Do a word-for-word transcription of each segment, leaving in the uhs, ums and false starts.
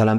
ሰላም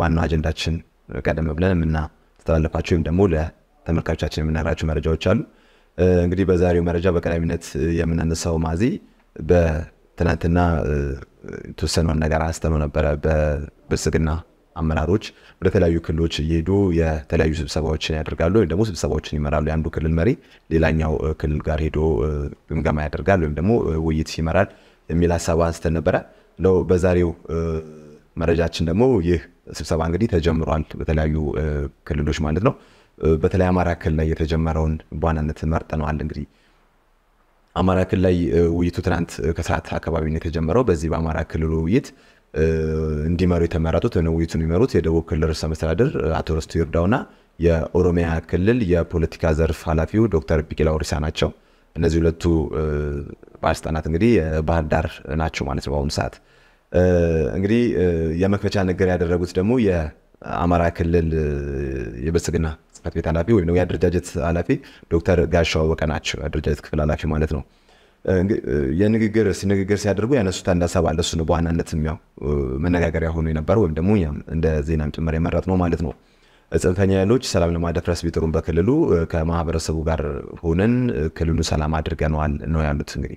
ዋና አጀንዳችን ቀደም ብለን እና ተተላለፋችሁም ደሞ ለተመልካቾቻችን የምናራችሁ መረጃዎች አሉ። እንግዲህ በዛሬው መረጃ በቀዳሚነት የምናነሳው ማዚ በትናንትና ተሰነው ነገር አስተምሮ ነበር። በብልጽግና አመራሮች ወደ ተለያዩ ክልሎች ይሄዱ የተለያዩ ስብሰባዎችን ያደርጋሉ ወይ ደሞ ስብሰባዎችን ይመራሉ። አንዱ ክልል መሪ ሌላኛው ክልል ጋር ሄዶ ግምገማ ያደርጋሉ ወይ ደሞ ውይይት ይመራል የሚል ሐሳብ አንስተን ነበር። ነው በዛሬው መረጃችን ደሞ ይህ ስብሰባ እንግዲህ ተጀምሯል በተለያዩ ክልሎች ማለት ነው። በተለያየ አማራ ክልል ላይ የተጀመረውን ባናነት መርጠናል። እንግዲህ አማራ ክልል ላይ ውይይቱ ትናንት ከሰዓት አካባቢ ነው የተጀመረው። በዚህ በአማራ ክልሉ ውይይት እንዲመሩ የተመረጡት ነው ውይይቱን የሚመሩት የደቡብ ክልል ርዕሰ መስተዳድር አቶ ርስቱ ይርዳውና የኦሮሚያ ክልል የፖለቲካ ዘርፍ ኃላፊው ዶክተር ቢቂላ ኦሪሳ ናቸው። እነዚህ ሁለቱ ባለስልጣናት እንግዲህ ባህር ዳር ናቸው ማለት ነው በአሁኑ ሰዓት። እንግዲህ የመክፈቻ ነገር ያደረጉት ደግሞ የአማራ ክልል የብልጽግና ጽሕፈት ቤት ኃላፊ ወይ ነው ያደረጃጀት ኃላፊ ዶክተር ጋሻው አወቀ ናቸው ያደረጃጀት ክፍል ኃላፊ ማለት ነው። እንግዲህ የንግግር ሲንግግር ሲያደርጉ ያነሱት አንድ ሐሳብ አለ። እሱ ነው በዋናነትም ያው መነጋገሪያ ሆኖ የነበረው ወይ ደግሞ እንደ ዜናም ጭምር የመረጥ ነው ማለት ነው። ጽንፈኛ ኃይሎች ሰላም ለማደፍረስ ቢጥሩም በክልሉ ከማህበረሰቡ ጋር ሆነን ክልሉ ሰላም አድርገናል ነው ያሉት። እንግዲህ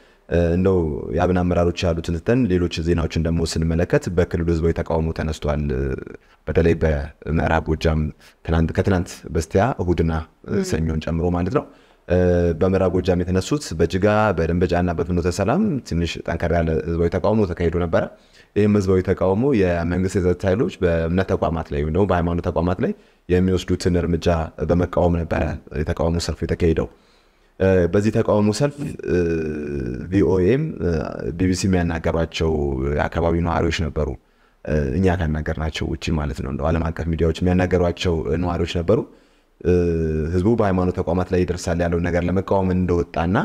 እንደው ያብን አመራሮች ያሉት እንተን ሌሎች ዜናዎችን ደሞ ስንመለከት በክልሉ ህዝባዊ ተቃውሞ ተነስተዋል። በተለይ በመራብ ወጃም ትናንት ከትናንት በስቲያ እሁድና ሰኞን ጨምሮ ማለት ነው በመራብ ወጃም የተነሱት በጅጋ በደንበጫና በፍኖተ ሰላም ትንሽ ጠንካራ ያለ ህዝባዊ ተቃውሞ ተካሂዶ ነበር። ይሄም ህዝባዊ ተቃውሞ የመንግስት የጸጥታ ኃይሎች በእምነት ተቋማት ላይ ነው በሃይማኖት ተቋማት ላይ የሚወስዱትን እርምጃ በመቃወም ነበር የተቃውሞ ሰልፍ የተካሄደው። በዚህ ተቃውሞ ሰልፍ ቪኦኤም ቢቢሲ የሚያናገራቸው አካባቢ ነዋሪዎች ነበሩ። እኛ ካናገርናቸው እቺ ማለት ነው እንደው ዓለም አቀፍ ሚዲያዎች የሚያናገሯቸው ነዋሪዎች ነበሩ። ህዝቡ በሃይማኖት ተቋማት ላይ ይደርሳል ያለው ነገር ለመቃወም እንደወጣና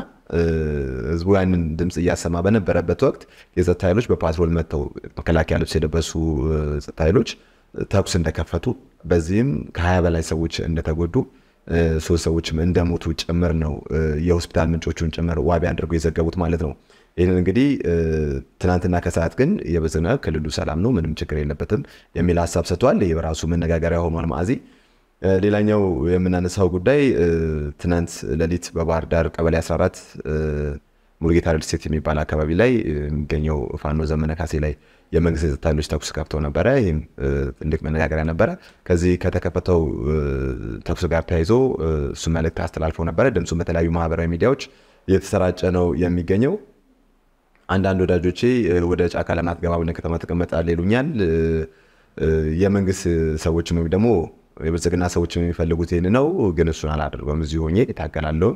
ህዝቡ ያንን ድምጽ እያሰማ በነበረበት ወቅት የጸጥታ ኃይሎች በፓትሮል መተው መከላከያ ልብስ የለበሱ ጸጥታ ኃይሎች ተኩስ እንደከፈቱ በዚህም ከ20 በላይ ሰዎች እንደተጎዱ ሶስት ሰዎች እንደሞቱ ጭምር ነው የሆስፒታል ምንጮቹን ጭምር ዋቢ አድርገው የዘገቡት ማለት ነው። ይሄን እንግዲህ ትናንትና ከሰዓት ግን የብልጽግና ክልሉ ሰላም ነው ምንም ችግር የለበትም የሚል ሐሳብ ሰጥቷል። የራሱ መነጋገሪያ ሆኗል ማዚ። ሌላኛው የምናነሳው ጉዳይ ትናንት ለሊት በባህር ዳር ቀበሌ አስራ አራት ሙልጌታ ሪል ስቴት የሚባል አካባቢ ላይ የሚገኘው ፋኖ ዘመነ ካሴ ላይ የመንግስት የጸጥታ ኃይሎች ተኩስ ከፍተው ነበር። ይሄም ትልቅ መነጋገሪያ ነበር። ከዚህ ከተከፈተው ተኩስ ጋር ተያይዞ እሱ መልእክት አስተላልፈው ነበር። ድምጹ በተለያዩ ማህበራዊ ሚዲያዎች የተሰራጨ ነው የሚገኘው። አንዳንድ ወዳጆቼ ወደ ጫካ ለማትገባ ወደ ከተማ ተቀመጣል ይሉኛል። የመንግስት ሰዎች ነው ደግሞ የብልጽግና ሰዎች የሚፈልጉት ይሄን ነው። ግን እሱን አላደርገውም እዚህ ሆኜ እታገላለሁ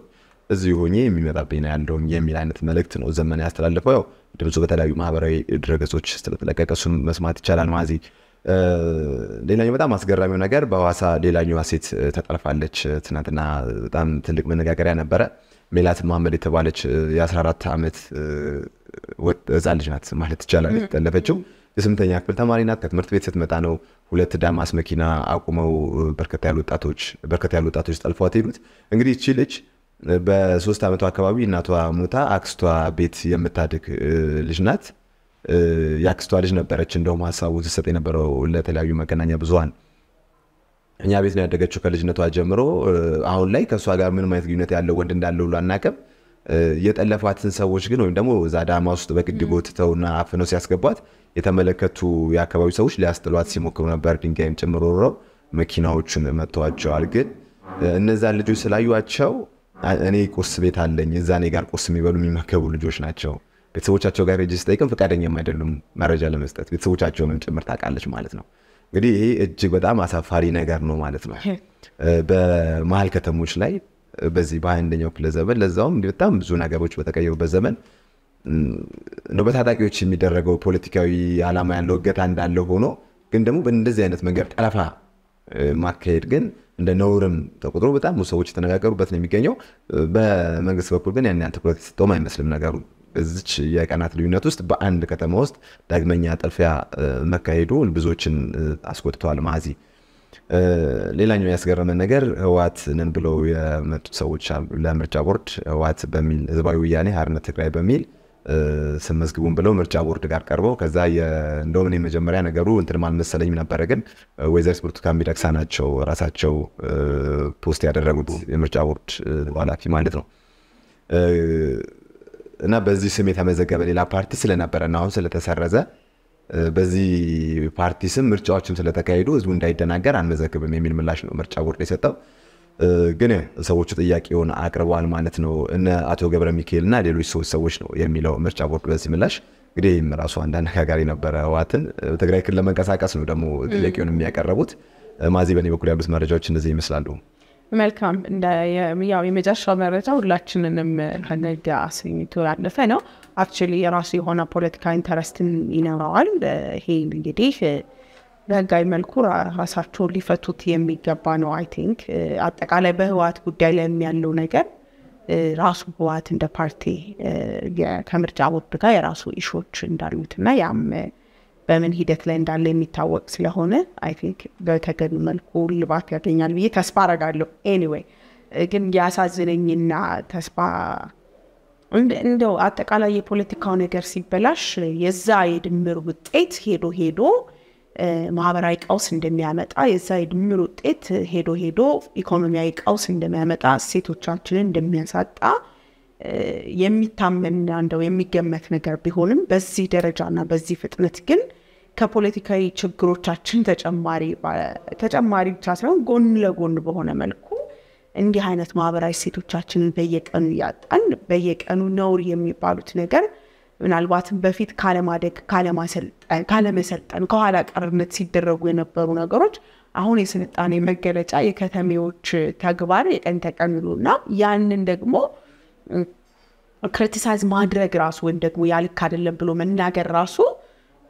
እዚህ ሆኜ የሚመጣብኝ ያለው የሚል አይነት መልእክት ነው ዘመን ያስተላልፈው። ያው ድምጹ በተለያዩ ማህበራዊ ድረገጾች ስለተለቀቀሱን መስማት ይቻላል ማዚ። ሌላኛው በጣም አስገራሚው ነገር በሐዋሳ ሌላኛው ሴት ተጠልፋለች። ትናንትና በጣም ትልቅ መነጋገሪያ ነበረ። ሜላት መሐመድ የተባለች የ14 አመት ህፃን ልጅ ናት ማለት ይቻላል የተጠለፈችው። የስምንተኛ ክፍል ተማሪ ናት። ከትምህርት ቤት ስትመጣ ነው ሁለት ዳማስ መኪና አቁመው በርከታ ያሉ ወጣቶች በርከታ ያሉ ወጣቶች ተጠልፏት ሄዱት። እንግዲህ እቺ ልጅ በሶስት አመቷ አካባቢ እናቷ ሞታ አክስቷ ቤት የምታድግ ልጅ ናት። ያክስቷ ልጅ ነበረች። እንደውም ሐሳቡ ተሰጠ የነበረው ለተለያዩ መገናኛ ብዙሃን እኛ ቤት ላይ ያደገችው ከልጅነቷ ጀምሮ አሁን ላይ ከሷ ጋር ምንም አይነት ግንኙነት ያለው ወንድ እንዳለው ሁሉ አናውቅም። የጠለፏትን ሰዎች ግን ወይም ደግሞ ዛዳማ ውስጥ በግድቦ ተተውና አፍነው ሲያስገቧት የተመለከቱ የአካባቢው ሰዎች ሊያስጥሏት ሲሞክሩ ነበር። ድንጋይም ጨምሮ መኪናዎቹን መጥተዋቸዋል። ግን እነዛን ልጆች ስላዩአቸው أنا كوس بيت هالني زاني كار كوس مي بالومي ما كابول جوش ناتشوا بتسويش أشوا كار رجستيكم فكارني ما يدلهم ما رجال مستات بتسويش أشوا من مرتاك علش مالتنا قدي الجيب ده ما سافرين كارنو مالتنا بمحل كتموش لي بزي باين دنيا كل زمن لازم نبتم بزونا كابوش بتكيو بزمن نبت هذا كيوتشي مدرجو بوليتيكاوي على ما ينلو جت عند اللوجونو كندمو بندزينت من جرت ألفها ما كيرجن عند نورم تقدروا بتاع مسويش تناجروا بس نميكينيو بمجلس بقولن يعني أعتقد ستوما مثل مناجروا زش يا كانت اليوناتوست بعند كتموست دعمني ألفها ما كيرو البزوجين أسكت طوال معزي ليلان يسجر من نجر وقت ننبلو يا ما تسويش لا مرتبورت وقت بميل إذا بيوياني هرنا تقرأ بميل سمسكون بلو مرجع ورد كار كاربو كزاي نومني مجمرين أجرو إنتر مال مسلمين نبرجن وزيرس برتقام بيركسانة شو رأسات شو بوستي على الرجل مرجع ورد ولا في ما عندنا أنا بزي سميت هم زكاة بليلا بارتيس لنا برناهم سلطة سرزة بزي بارتيس مرجع وشم سلطة كايدو زون دايت ناجر عن مزكاة بميل ملاش مرجع ورد لسه جنة سويت إياك يون عقرب والمعنتنو إن أتوقع برميكيل نادي لويسو سويشنو يميلو مرتشا بورد بس ملاش قديم مراسو عندنا خارجنا براواتن تقرأي كل ما كسر كسر ندمو إياك يون مياك الربوط ما زي بني بقولي بس مرجعش نزي مثلاً مالكم إن يعني مجاش مرجع ولكن إنهم خلنا الجاسين تورعنا فنو actually راسي هنا political interest إن رعال هي الجديدة ولكن مالكورا هاساتو لفتو تيمي جابانو I think أتاك على بهوات قدالين يالو نجر راسو بوات اند بارتي كامرجع وطبقاي راسو إشوتش اندالو تنايام بمن هيدت لين دالين متاوك سلهونه I think جاوتاك مالكور لباك يعطيني الوية تسبارا قالو anyway جن جاسا زرينينا تسبارا اندو أتاك على يبوليتيكاو نجر سيبلاش يزايد مروت ايت هيدو هيدو معبرای کاوس اندمیامت آیزاید میروت ات هیرو هیرو اقتصادی کاوس اندمیامت آسیت و چندین دمیانسات آ یه میتام من دو یه میگم متنگر بیهولم بازی درجانه بازی فتنت کن کپولیتیکایی چقدر چندین تجمعاری با تجمعاری چاسران گون لگون بهونه ملکو اندی هنات معبرای سیت و چندین به یک انیاد آن به یک آنونوری میپالوت نگر من الوقت بفيد كلمة دك كلمة سل كلمة سل أنا كهالك أردنا تصيد الرجوين برونا جرج هوني سنة أنا مقالة أي كتامي وش تجواري أنت كملونا يعني ندقمو كرتيسايز ما درج راسو ندقمو يعني كارل بلو من ناجر راسو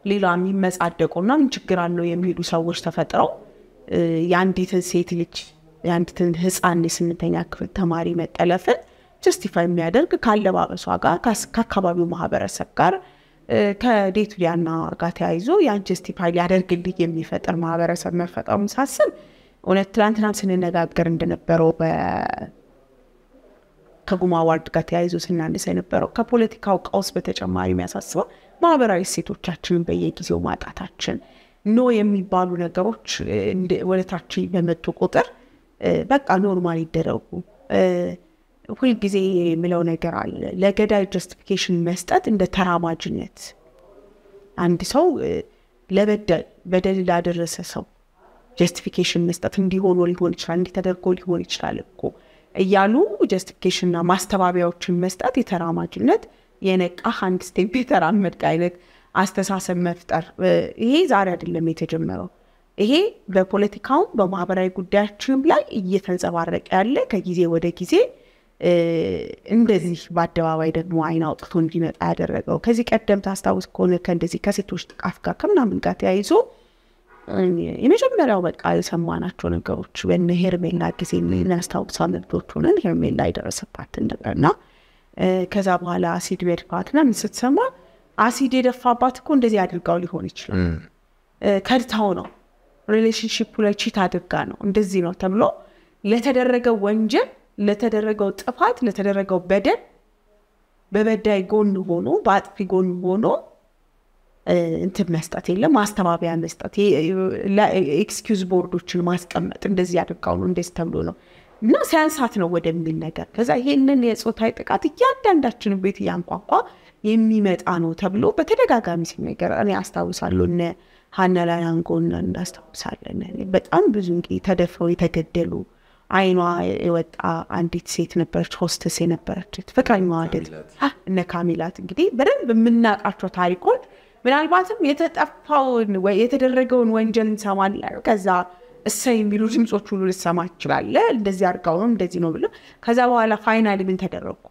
ليلامي مس أدقونا نشكران لو يميلو سووش تفترة يعني تنسيت ليش يعني تنحس أني سنة تناك في تمارين متألفة justify می‌آید که کالا با بسواگا کس کاکابی مهابر سکر که دیتوری آن نارگاتی ایزو یا justify لیادر کلیکی می‌فتر مهابر سر می‌فتر مسحسن اون اتلاع تنام سنی نگات کردن برو به کجوم آورد گاتی ایزو سنان دیسین برو کپولیتیکاو کاسبته چماری می‌سازد و مهابرای سیتو چرچین به یکیو مات اتاچن نویم می‌بالونه گروچ ولی ترچی به متوقتر بک آنورمالی درگو وكل جزء ملونه جرال لا كده justification مستات إن ده ترامى جنات عند سو لا بد بدل لا درس سو justification مستات عندي هون واللي هون يشتغل تدر كل هون يشتغل كو يالو justification ما استوعبه وتشم مستات يترامى جنات يعني أخانك ستبي ترامى كاينك أستساس مفتر هي زارة اللي ميتجمعه هي بالpolitical بمعبرة قدر تشم لا يتنزوارك أرلا كجزء وده جزء اندزی بعد دواوید نواین آوت خون جیمت آدرگ او کسی که ادم تاست اوز کل کندزی کسی توش افکار کم نمیگاتی ایزو ایمیشم برایمت کال سامانه چون گوش و نهر میلاد کسی نیست اوب ساند بطور نهر میلاد در سپاتن دارن کسی ابغال آسیب میرفت نه میشه سما آسیب در فابات کندزی آدرگالی هنیشل کاری تاونا relationship پولای چی تادرگانو اندزی نه تملا لتدرگ ونجه نتدرجوا تفاحات نتدرجوا بدر ببدأ يكون هونو بعد في يكون هونو أنت بمستاتي لا ما استمع بيان مستاتي لا excuse board وشلون ما استمع تندز زيادة كونون دستملونه الناس هنساتنا ودم بالنجار كذا هي الناس صوتهاي كاتي يان تندشون بيت يان بابا يمي مات أنو تبلو بترجع قامسي نجار أنا أستوصلون هن لا ينقولن أستوصلن يعني بس أنا بزوجي تدفعي تكدلو عينواي يود عندي تسيت نبرت خوست تسي نبرت فكرة واجد ها إن كاملات قدي برد منا أشرو تاريخون من البعضهم يتتفاون ويتدرجون وينجن سواني كذا السين بيروجم صوتولو للسماء تبعي لا الدزيار قوم دزينو بلو كذا ولا خاينا اللي بنتدرجو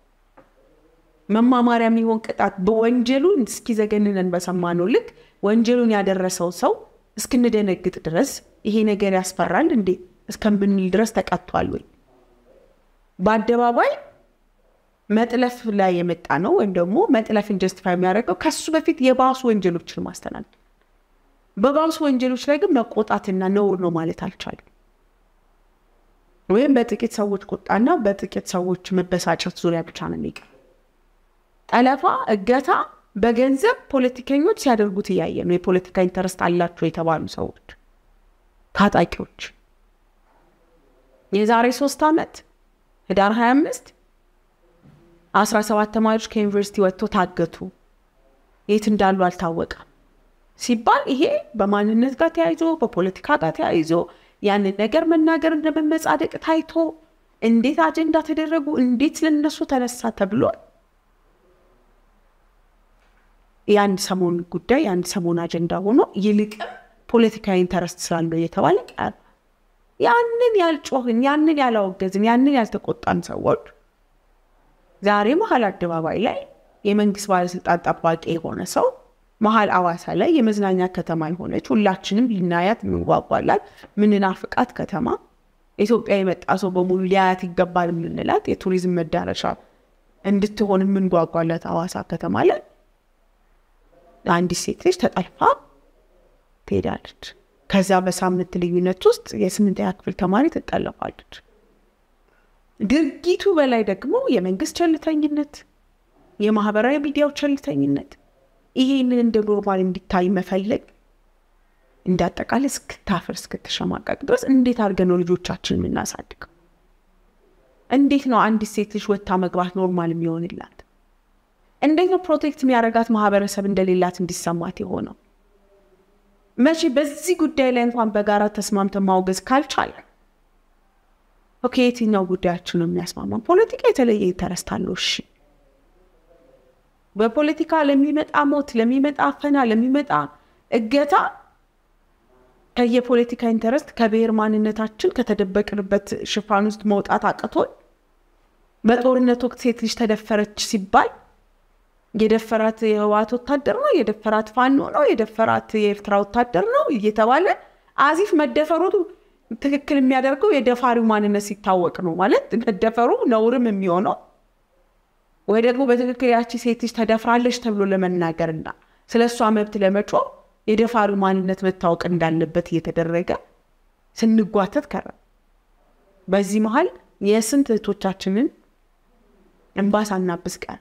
مما ما رامي هون كتات بوانجلون سكيزا جنن بس أمانولك وانجلون يا درسوا سو سكنة دينا كت درس هنا جري أسفران عندي سكان بندرس تك أطوالوي بعد دبابي ما تلف لا يمتعنو وندمو ما تلف إنجست فامياركو كسب في تيباس وانجلو بشل ماستنان بباس وانجلو شلقم نقطعتنا نور نمالي تالشال وين بتك تسويت قطعنا بتك تسويت مبساط شطوري بتشانني ألفا أجتا بجنزب بوليتيكينيوت سيادر قطية يعني بوليتيكا انترست على تري تبارم سوت هات أي كوتش يزاري سوستامت هدار هامست عصر سوات تمارش كينفرستي واتو تاقتو يتن دالوال تاوقع سيبال إيه بمان النزقة تيايزو ببوليتيكا تيايزو يعني نجر من نجر نبمز عدك تايتو انديت عجندا تدرقو انديت لنسو تنسا تبلون ያን ሰሞን ጉዳይ ያን ሰሞን አጀንዳ ሆኖ ይልቅ ፖለቲካዊ ኢንተረስት ስላለው የተባለ ቃል ያንን ያልጮህን ያንን ያላወገዝን ያንን ያልተቆጣን ሰዎች ዛሬ መሀል አደባባይ ላይ የመንግስት ባለስልጣን ጠባቂ የሆነ ሰው መሀል አዋሳ ላይ የመዝናኛ ከተማ የሆነች ሁላችንም ልናያት ምንጓጓላት ምንናፍቃት ከተማ ኢትዮጵያ የመጣ ሰው በሙሉ ሊያያት ይገባል ምንላት የቱሪዝም መዳረሻ እንድትሆን ምንጓጓላት አዋሳ ከተማ ላይ عندي سيتريش تتعلفها تيدالت كذا بسامن التليونة توست ياسمن تيهاك في التماري تتعلفالت درقيتو بلاي دقمو يمنقس چلتانينت يمها برايا بيديو چلتانينت إيه إنن اندبرو مالين دي تايمة فاللق اندات تقال سكتافر سكتشاماكاك درس اندي تارغنو لجو تشاتشل من ناس عندك اندي نو عندي سيتريش واتامق بحث نورمال ميون اللات عندنا بروتكت ميارجات مهابرة سبب دليلات السماوات هنا. ماشي بس يقول دليل عن بجارة تسمم تماوجز كالشاي. أوكي تي نقول ده شنو نسمع من بوليتيكا تلاقي ترستالوش. ببوليتيكا لمي مت أموت لمي مت أخنا لمي مت أ. الجتا كي بوليتيكا انترست كبير ما ننتشل كتدبك ربت شفانوس موت أتاكتول. بدور نتوك تيتلش تدفرت سباي. يدفرات يهوات وطادر نو يدفرات فانو نو يدفرات يفترا وطادر نو يتوالى عزيف ما الدفرو تككل ميادركو يدفارو مان الناس يتاوك نو مالت الدفرو نور من ميونو ويدركو بتككل ياتشي سيتيش تدفرالش تبلو لمن ناقرنا سلسو عمبت لمتو يدفارو مان الناس متاوك اندان لبت يتدرقا سنقواتت كرا بزي محل يسنت توتاتشنن انباس عنا بسكار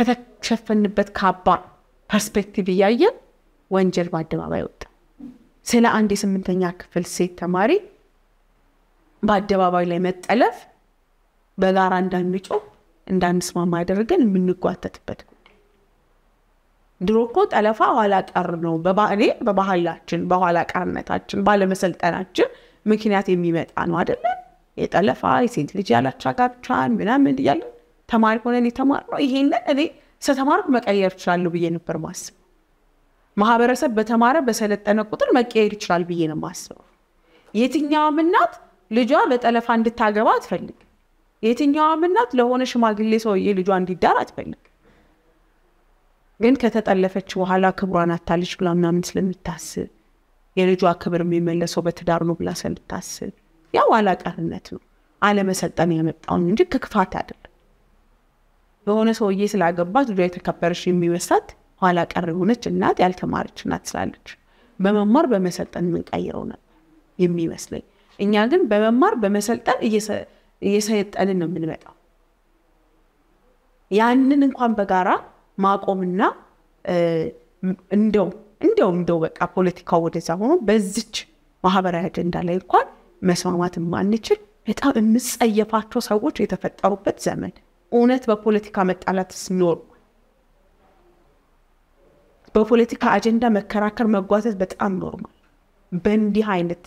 ከተሸፈንበት ካባ ፐርስፔክቲቭ ያየን ወንጀል በአደባባይ ወጣ ስለ አንድ የስምንተኛ ክፍል ሴት ተማሪ በአደባባይ ላይ መጠለፍ በጋራ እንዳንጮህ እንዳንስማማ ያደረገን የምንጓተትበት ድሮ እኮ ጠለፋ ኋላ ቀር ነው በባህሌ በባህላችን በኋላ ቀርነታችን ባለመሰልጠናችን ምክንያት የሚመጣ ነው አይደል የጠለፋ የሴት ልጅ ያላቻጋብቻን ምናምን እያለ ተማሪ ሆነን የተማርነው ይሄን እኔ ሰተማርኩ መቀየር ይችላል ብዬ ነበር ማስበው ማህበረሰብ በተማረ በሰለጠነ ቁጥር መቀየር ይችላል ብዬ ነው ማስበው የትኛውም እናት ልጇ በጠለፋ እንድታገባ አትፈልግ የትኛውም እናት ለሆነ ሽማግሌ ሰውዬ ልጇ እንዲዳር አትፈልግ ግን ከተጠለፈች በኋላ ክብሯን አታለች ብላ ምናምን ስለምታስብ የልጇ ክብር የሚመለሰው በትዳር ነው ብላ ስለምታስብ ያው አላቀርነት ነው አለመሰልጠን ያመጣው እንጂ ክፋት አይደለም በሆነ ሰውዬ ስላገባት ልጇ የተከበረሽ የሚወሳት ኋላ ቀር ሆነች እናት ያልተማረች እናት ስላለች በመማር በመሰልጠን ምን ቀይረው ነው የሚመስለኝ እኛ ግን በመማር በመሰልጠን እየሰየጠልን ነው የምንመጣው يعني ننقام بقارا ما قومنا اندو اندو اندو بقى بوليتيكا وديسا هونو بزج محابرة اجندا ليقوان مسمامات مانيشل هتا امس اي فاتو ساووش يتفتقروا بات زمن اونات ببوليتيكا متقالات سنور ببوليتيكا اجندا مكراكر مقواتت بات ام نورمال بندي هاينت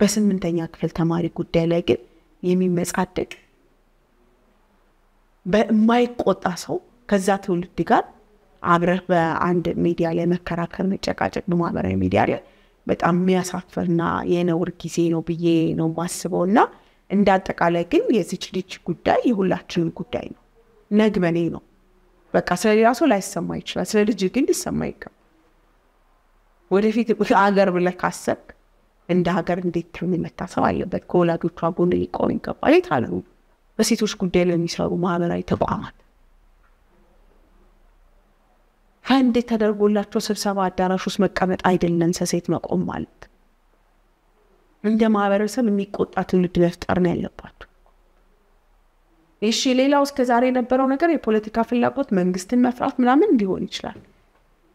بس من تانيا كفل تماري قدالة لكن يمي مسعدك ما يقوط أسهو كذاتو لديقار عبره عند ميدياليا مكراكر ميجاكاجك بمعبره ميدياليا بتأمي أسافرنا ينور كيسينو بيينو ماسبونا انداتك عليكن يزيجليج قداي يهولاتشن قداينو نجمنينو بكاسر راسو لا يسمايش لاسر رجيكين يسمايكا ورفيت بقاقر بلا كاسك عند هاجر نديت ترمي متاسوايا بتكولا تطابون اللي كونين كبالي تعلو بس يتوش كديل المسارو ما بلاي تبعمد هندي تدربون لا توصل سبعة دارا شو اسمك كمت عيدل ننسى سيت ما قوم مالك عندما برسم ميكوت أتلو تلفت أرنال يبات إيش اللي لاوس كزاري نبرون كري بوليتيكا في اللقط من قستن مفرات من عمل ديون إشلان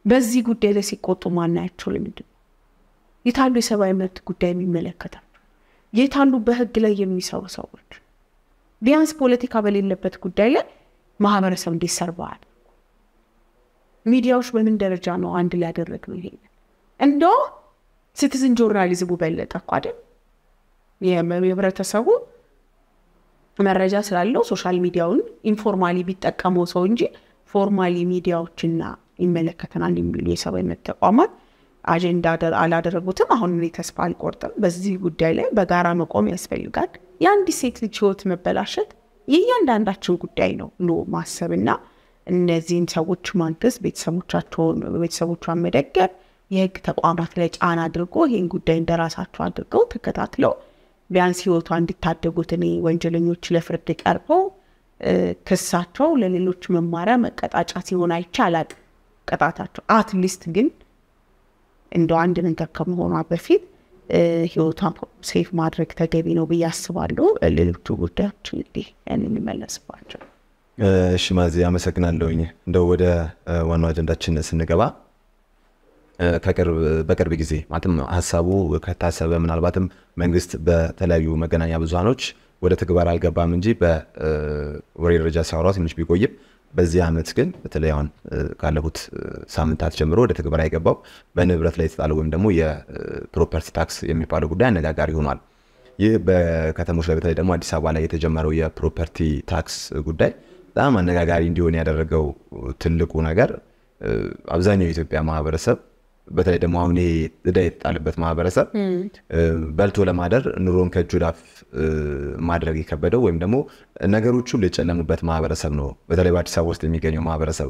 بس زي كديل سيكوتو ما ناتشول مدن يتعلو سبعي ملت قدامي ملكتان يتعلو بهق لا يمي سوا سواج بيانس بوليتيكا بلي لبت قدامي مهامر سم دي سربعة ميدياوش بمن درجة نو عند لا درك وهي اندو سيتيزن جورناليزم ببلة تقادم يما يبرت سوا መረጃ ስላለው ሶሻል ሚዲያውን ኢንፎርማሊ ቢጠቀመው ሰው እንጂ ፎርማሊ ሚዲያዎችና ይመለከተናል የሚሉ የሰብአዊ መብት ተቋማት አጀንዳ አላደረጉትም። አሁን እኔ ተስፋ አልቆርጥም። በዚህ ጉዳይ ላይ በጋራ መቆም ያስፈልጋል። የአንድ ሴት ልጅ ህይወት መበላሸት የእያንዳንዳችን ጉዳይ ነው ብሎ ማሰብና እነዚህን ሰዎች ማንተስ ቤተሰቦቻቸውን ቤተሰቦቿን መደገፍ የህግ ተቋማት ላይ ጫና አድርጎ ይህን ጉዳይ እንደራሳቸው አድርገው ተከታትለው ቢያንስ ህይወቷን እንድታደጉት እኔ ወንጀለኞች ለፍርድ ቀርበው ክሳቸው ለሌሎች መማሪያ መቀጣጫ ሲሆን አይቻላል ቀጣታቸው አትሊስት ግን እንደው አንድ ነገር ከመሆኗ በፊት ህይወቷን ሴፍ ማድረግ ተገቢ ነው ብዬ አስባለሁ። ለሌሎቹ ጉዳዮች እንግዲህ እንመለስባቸው። እሺ ማዚ አመሰግናለሁኝ። እንደው ወደ ዋናው አጀንዳችን ስንገባ ከቀርብ በቀርብ ጊዜ ማለትም ሐሳቡ ከታሰበ ምናልባትም መንግስት በተለያዩ መገናኛ ብዙሃኖች ወደ ተግባር አልገባም እንጂ በወሬ ደረጃ ሲያወራ ትንሽ ቢቆይም በዚህ አመት ግን በተለይ አሁን ካለፉት ሳምንታት ጀምሮ ወደ ተግባር አይገባው በንብረት ላይ ተጣለው ወይም ደግሞ የፕሮፐርቲ ታክስ የሚባለው ጉዳይ አነጋጋሪ ሆኗል። ይህ በከተሞች ላይ በተለይ ደግሞ አዲስ አበባ ላይ የተጀመረው የፕሮፐርቲ ታክስ ጉዳይ በጣም አነጋጋሪ እንዲሆን ያደረገው ትልቁ ነገር አብዛኛው የኢትዮጵያ ማህበረሰብ በተለይ ደግሞ አሁን እዳይት አለበት ማህበረሰብ በልቶ ለማደር ኑሮን ከጁዳፍ ማድረግ ይከበደው ወይም ደግሞ ነገሮቹ ለጨለሙበት ማህበረሰብ ነው። በተለይ በአዲስ አበባ ውስጥ የሚገኘው ማህበረሰብ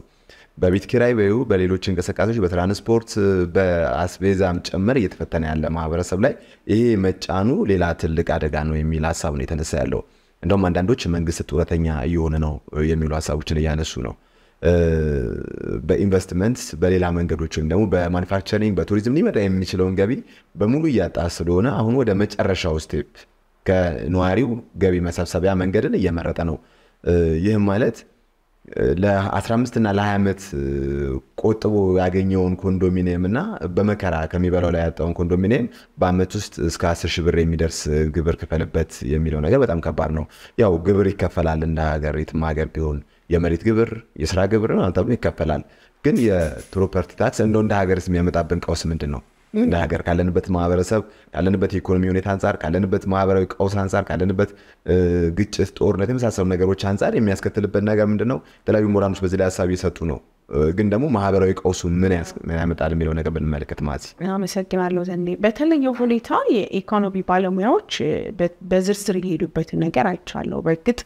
በቤት ኪራይ በዩ በሌሎች እንቅስቃሴዎች በትራንስፖርት በአስቤዛም ጨምር እየተፈተነ ያለ ማህበረሰብ ላይ ይሄ መጫኑ ሌላ ትልቅ አደጋ ነው የሚል ሐሳብ ነው የተነሳ ያለው። እንደውም አንዳንዶች መንግስት ጡረተኛ እየሆነ ነው የሚሉ ሐሳቦችን እያነሱ ነው። በኢንቨስትመንት በሌላ መንገዶች እንደ በማኑፋክቸሪንግ በቱሪዝም ሊመጣ የሚችለውን ገቢ በሙሉ ያጣስሎና አሁን ወደ መጨረሻው ስቴፕ ከነዋሪው ገቢ መሰብሰቢያ መንገድን እየመረጠ ነው። ይህ ማለት ለ15 እና ለ20 ዓመት ቆጥቦ ያገኘውን ኮንዶሚኒየምና በመከራ ከሚበላው ላይ ያጣውን ኮንዶሚኒየም በአመት ውስጥ እስከ አስር ሺህ ብር የሚደርስ ግብር ከፈልበት የሚለው ነገር በጣም ከባድ ነው። ያው ግብር ይከፈላል እንደ ሀገር ይትማገር ቢሆን የመሬት ግብር የስራ ግብር አንተም ይከፈላል። ግን የፕሮፐርቲ ታክስ እንደው እንደ ሀገርስ የሚያመጣብን ቀውስ ምንድነው? እንደ ሀገር ካለንበት ማህበረሰብ ካለንበት ኢኮኖሚ ሁኔታ አንፃር ካለንበት ማህበራዊ ቀውስ አንፃር ካለንበት ግጭት ጦርነት የመሳሰሉ ነገሮች አንፃር የሚያስከትልበት ነገር ምንድነው? ተላዩ ሞራኖች በዚህ ላይ ሐሳብ እየሰጡ ነው። ግን ደግሞ ማህበራዊ ቀውሱ ምን ያመጣል የሚለው ነገር በመልከት ማዚ አመሰግናለሁ። ዘንዴ በተለየ ሁኔታ የኢኮኖሚ ባለሙያዎች በዝርዝር ይሄዱበት ነገር አይቻለሁ። በግጥ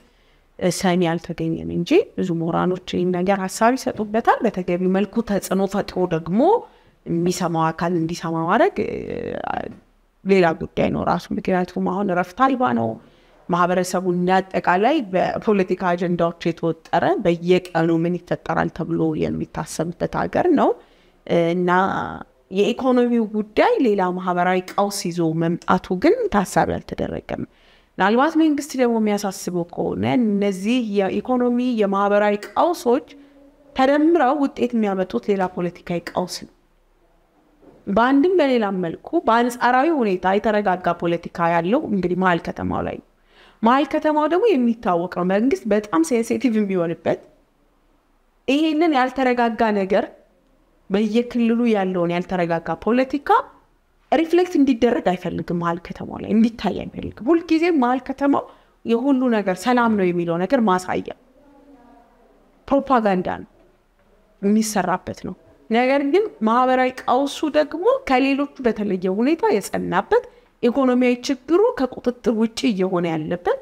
ሰሚ አልተገኘም እንጂ ብዙ ሞራኖች ነገር ሐሳብ ይሰጡበታል። በተገቢ መልኩ ተጽኖ ፈጥሮ ደግሞ የሚሰማው አካል እንዲሰማ ማድረግ ሌላ ጉዳይ ነው ራሱ። ምክንያቱም አሁን ረፍት አልባ ነው ማህበረሰቡ እንዳጠቃላይ በፖለቲካ አጀንዳዎች የተወጠረ በየቀኑ ምን ይፈጠራል ተብሎ የሚታሰብበት ሀገር ነው እና የኢኮኖሚው ጉዳይ ሌላ ማህበራዊ ቀውስ ይዞ መምጣቱ ግን ታሳቢ አልተደረገም። نعلمات من قصدي لو مياسات سبوقو نن نزيه يا إقتصادي يا معبرايك أوصج ترمم راود إت ميامتوت للا بوليتيكايك أوصن باندم بلي لاملكو بانس أرايوني تاي ترجع كا بوليتيكايا لو مدري مال كتمالاي مال كتمالا وين ميتاوك رمضان قص بيت أم سياساتي في ميوان بيت إيه إنن يال ترجع كا نجر بيجكللو يالون يال ترجع كا بوليتيكا ريفلكس إندي درجة يفرق مال كتماله إندي تايا يفرق بقول كذي مال كتما يقولون أكر سلام نوي ميلون أكر ما سايا propaganda ميسرابتنو نعرفين ما برايك أو شو دكمو كليلو بتهلي يهوني تا يسأل نبت إقتصادي يشكرو كقطط وتشي يهوني علبت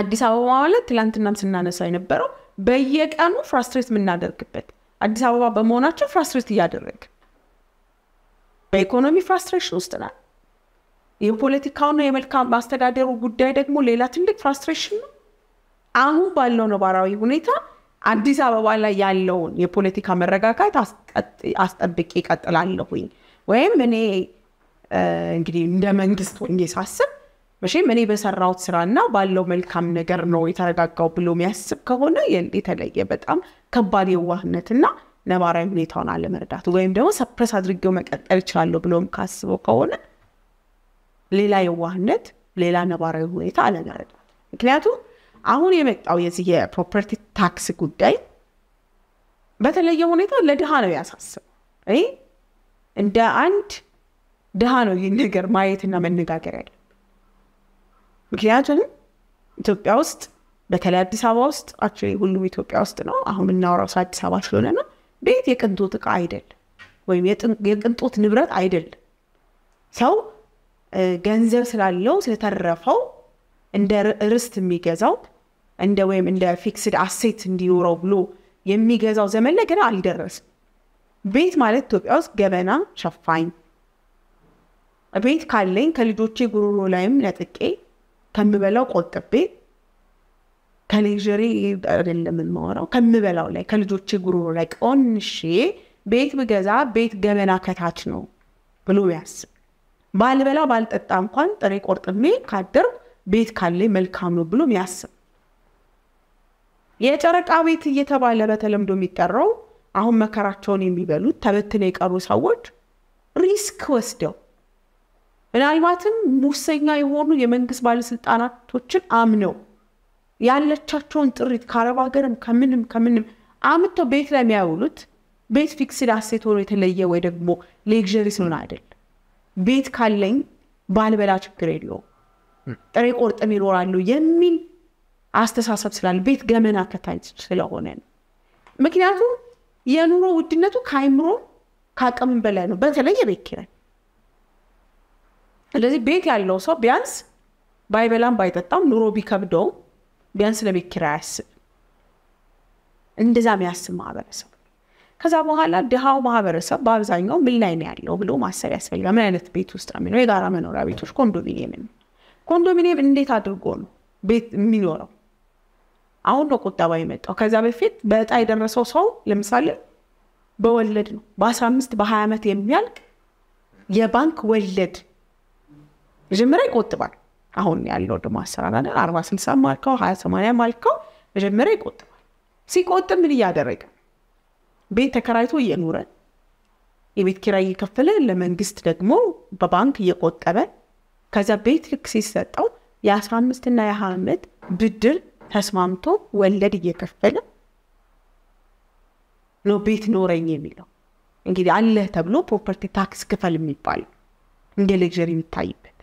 عدي سوالة تلانت نام سنانا ساين برو بيجك أنو frustrates من نادر كبت عدي سوالة بمونا تش frustrates يادرك በኢኮኖሚ ፍራስትሬሽን ውስጥ ነው የፖለቲካው ነው የመልካም ማስተዳደሩ ጉዳይ ደግሞ ሌላ ትልቅ ፍራስትሬሽን ነው አሁን ባለው ነባራዊ ሁኔታ አዲስ አበባ ላይ ያለውን የፖለቲካ መረጋጋት አስጠብቄ እቀጥላለሁ ወይም እኔ እንግዲህ እንደ መንግስት ሆኜ ሳስብ መቼም እኔ በሰራሁት ስራና ባለው መልካም ነገር ነው የተረጋጋው ብሎ የሚያስብ ከሆነ የተለየ በጣም ከባድ የዋህነትና ነባራዊ ሁኔታውን አለመረዳት ወይም ደግሞ ሰፕረስ አድርገው መቀጠል ይችላል ብሎም ካስበው ከሆነ ሌላ የዋህነት ሌላ ነባራዊ ሁኔታ አለመረዳት ምክንያቱም አሁን የመጣው የዚህ የፕሮፐርቲ ታክስ ጉዳይ በተለየ ሁኔታ ለድሃ ነው ያሳስበው አይ እንደ አንድ ድሃ ነው ይሄን ነገር ማየትና መነጋገር ያለው ምክንያቱም ኢትዮጵያ ውስጥ በተለይ አዲስ አበባ ውስጥ አክቹሊ ሁሉም ኢትዮጵያ ውስጥ ነው አሁን እናወራው አዲስ አበባ ስለሆነ ነው ቤት የቅንጦት ዕቃ አይደል ወይም የቅንጦት ንብረት አይደል ሰው ገንዘብ ስላለው ስለተረፈው እንደ ርስት የሚገዛው እንደ ወይም እንደ ፊክስድ አሴት እንዲኖረው ብሎ የሚገዛው ዘመን ላይ ገና አልደረሰም ቤት ማለት ኢትዮጵያ ውስጥ ገበና ሸፋኝ ቤት ካለኝ ከልጆቼ ጉሮሮ ላይም ነጥቄ ከምበላው ቆጥቤ ከሌጀሪ አይደለም የማወራው ከምበላው ላይ ከልጆቼ ጉሮሮ ላይ ቆንሽ ቤት ብገዛ ቤት ገበና ከታች ነው ብሎ ያስብ ባልበላ ባልጠጣ እንኳን ጥሬ ቆርጥሜ ካደር ቤት ካለ መልካም ነው ብሎ ያስብ የጨረቃ ቤት እየተባለ በተለምዶ የሚጠራው አሁን መከራቸውን የሚበሉት ተበትነው የቀሩ ሰዎች ሪስክ ወስደው ምናልባትም ሙሰኛ የሆኑ የመንግስት ባለስልጣናቶችን አምነው ያለቻቸውን ጥሪት ካረባ ገረም ከምንም ከምንም አመጣው ቤት ላይ የሚያውሉት ቤት ፊክስድ አሴት ሆኖ የተለየ ወይ ደግሞ ሌክዠሪ ስለሆነ አይደል ቤት ካለኝ ባልበላ ችግር የለው ጥሬ ቆርጥም ይኖራሉ የሚል አስተሳሰብ ስላል ቤት ገመና ከታች ስለሆነ ምክንያቱም የኑሮ ውድነቱ ካይምሮ ካቀም በላይ ነው በተለየ ቤት ኪራይ ስለዚህ ቤት ያለው ሰው ቢያንስ ባይበላም ባይጠጣም ኑሮ ቢከብደው ቢያንስ ለሚከራይ ያስብ እንደዛም ያስብ ማህበረሰብ ከዛ በኋላ ድሃው ማህበረሰብ በአብዛኛው ምን ላይ ነው ያለው ብሎ ማሰብ ያስፈልጋል ምን አይነት ቤት ውስጥ ነው የጋራ መኖሪያ ቤቶች ኮንዶሚኒየም ነው ኮንዶሚኒየም እንዴት አድርጎ ነው ቤት የሚኖረው አሁን ነው ቁጠባ የመጣው ከዛ በፊት በዕጣ የደረሰው ሰው ለምሳሌ በወለድ ነው በ15 በ20 ዓመት የሚያልቅ የባንክ ወለድ ጅምራ ይቆጥባል አሁን ያለው ደግሞ አሰራራና አርባ ስልሳ ማልከው ሃያ ሰማንያ ማልከው ጀመረ ይቆጥባል ሲቆጥም ምን ያደረገ ቤት ተከራይቶ እየኖረ የቤት ኪራይ እየከፈለ ለመንግስት ደግሞ በባንክ እየቆጠበ ከዛ ቤት ልክ ሲሰጠው የ15 እና የ20 ዓመት ብድር ተስማምቶ ወለድ እየከፈለ ነው ቤት ኖረኝ የሚለው እንግዲህ አለ ተብሎ ፕሮፐርቲ ታክስ ክፈል የሚባል እንደ ሌክዠሪ የሚታይበት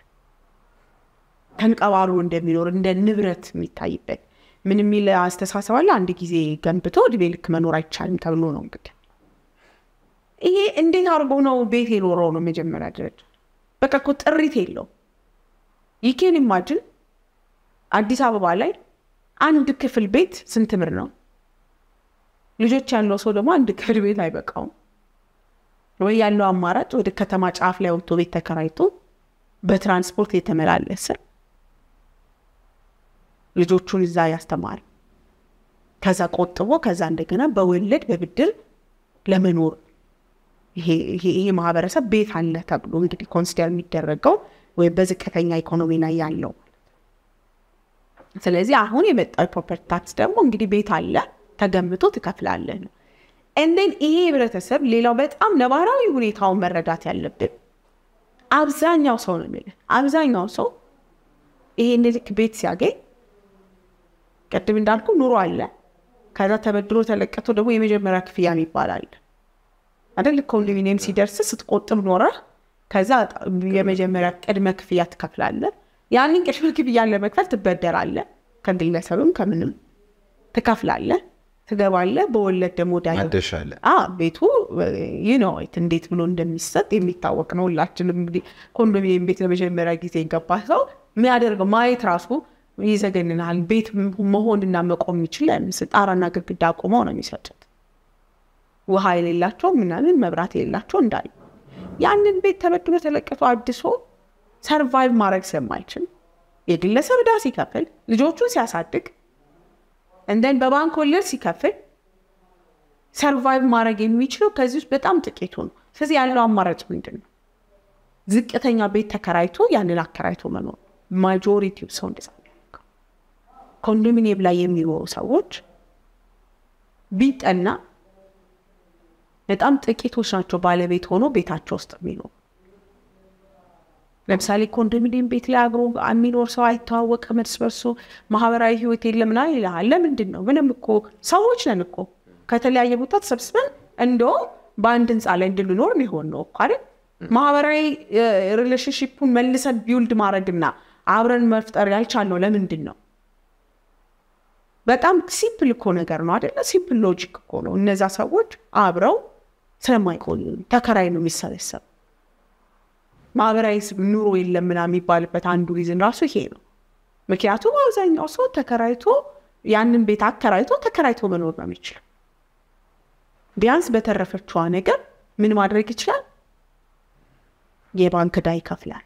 ተንቀባሩ እንደሚኖር እንደ ንብረት የሚታይበት ምን የሚል አስተሳሰብ አለ አንድ ጊዜ ገንብቶ ዲቤልክ መኖር አይቻልም ተብሎ ነው እንግዲህ ይሄ እንዴት አርጎ ነው ቤት ይኖረው ነው መጀመሪያ ድረስ በቃ እኮ ጥሪት የለው ይሄን ኢማጂን አዲስ አበባ ላይ አንድ ክፍል ቤት ስንት ብር ነው ልጆች ያለው ሰው ደግሞ አንድ ክፍል ቤት አይበቃውም ወይ ያለው አማራጭ ወደ ከተማ ጫፍ ላይ ወጥቶ ቤት ተከራይቶ በትራንስፖርት የተመላለሰ ልጆቹን እዛ ያስተማር ከዛ ቆጥቦ ከዛ እንደገና በወለድ በብድር ለመኖር ይሄ ይሄ ማህበረሰብ ቤት አለ ተብሎ እንግዲህ ኮንሲደር የሚደረገው وبازك كفاية يكونوينا يعنيو. سلازي عهوني مت البروبر تاكس ده وانجلي بيت على تجمعتو تكفل على. and then إيه برتسب ليلة بيت أمنا برا ويقولي تاون مرة داتي على البيت. أبزان يوصل ميل. أبزان يوصل. إيه نلك بيت ساجي. كتبين داركم نور على. كذا تبدلو تلك تدوي يمجي مراك في يعني بالال. أنا اللي كون لي نمسي درس ستقط نورة. كذا يمجي مراك أرمك فيات كفل على. يعني كشوف كيف يعني لما كفلت تبدر على. كان دينا سلم كمنم. تكفل على. تداوى على بقول دمو دايما اه بيتو يو نو تنديت بلون እንደሚሰጥ የሚታወቅ ነው ሁላችንም እንግዲህ ኮንዶሚኒየም ቤት ለመጀመሪያ ጊዜ የገባ ሰው የሚያደርገው ማየት ራሱ ይዘገንናል ቤት መሆንና መቆም ይችላል ጣራና ግድግዳ ቆመው ነው የሚሰጡት ውሃ የሌላቸው ምናምን መብራት የሌላቸው እንዳሉ ያንን ቤት ተበድሎ ተለቀቶ አድሶ ሰርቫይቭ ማድረግ ስለማይችል የግለሰብ ዕዳ ሲከፍል ልጆቹን ሲያሳድግ and then በባንክ ወለድ ሲከፍል ሰርቫይቭ ማድረግ የሚችለው ከዚህ ውስጥ በጣም ጥቂት ነው። ስለዚህ ያለው አማራጭ ምንድን ነው? ዝቅተኛ ቤት ተከራይቶ ያንን አከራይቶ መኖር። ማጆሪቲው ሰው እንደዛ ነው። ኮንዶሚኒየም ላይ የሚኖሩ ሰዎች ቢጠና በጣም ጥቂቶች ናቸው ባለቤት ሆኖ ቤታቸው ውስጥ የሚኖሩ። ለምሳሌ ኮንዶሚኒየም ቤት ላይ አግሮ አሚኖር ሰው አይተዋወቅም እርስ በርሱ ማህበራዊ ህይወት የለምና ይላል ለምንድን ነው ምንም እኮ ሰዎች ነን እኮ ከተለያየ ቦታ ተሰብስበን እንደው በአንድ ህንፃ ላይ እንድንኖር ሊሆን ነው እኮ አይደል ማህበራዊ ሪሌሽንሺፑን መልሰን ቢውልድ ማድረግና አብረን መፍጠር ያልቻልነው ለምንድን ነው በጣም ሲምፕል እኮ ነገር ነው አይደል ሲምፕል ሎጂክ እኮ ነው እነዛ ሰዎች አብረው ስለማይቆዩ ተከራይ ነው የሚሰለሰብ ማብራይስ ኑሮ የለም እና የሚባልበት አንዱ ሪዝን ራሱ ይሄ ነው ምክንያቱም አብዛኛው ሰው ተከራይቶ ያንን ቤት አከራይቶ ተከራይቶ መኖር ነው የሚችል ቢያንስ በተረፈችው ነገር ምን ማድረግ ይችላል የባንክ ዕዳ ይከፍላል